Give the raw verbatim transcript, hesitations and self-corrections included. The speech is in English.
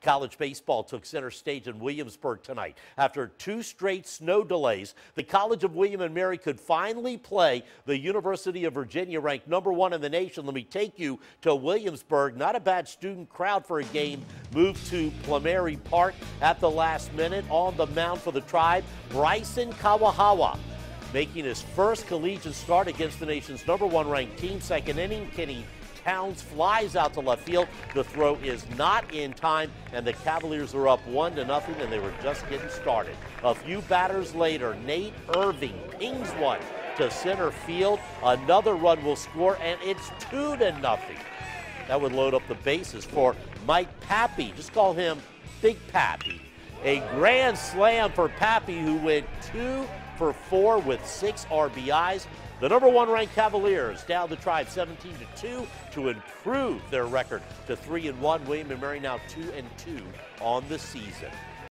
College baseball took center stage in Williamsburg tonight. After two straight snow delays, the College of William and Mary could finally play the University of Virginia, ranked number one in the nation. Let me take you to Williamsburg. Not a bad student crowd for a game. Moved to Plumeri Park at the last minute. On the mound for the Tribe, Bryson Kawahawa, making his first collegiate start against the nation's number one ranked team. Second inning, Kenny Pounds flies out to left field. The throw is not in time, and the Cavaliers are up one to nothing, and they were just getting started. A few batters later, Nate Irving pings one to center field. Another run will score, and it's two to nothing. That would load up the bases for Mike Papi. Just call him Big Papi. A grand slam for Papi, who went two for four with six R B Is. The number one ranked Cavaliers down the Tribe seventeen to two to improve their record to three and one. William and Mary now two and two on the season.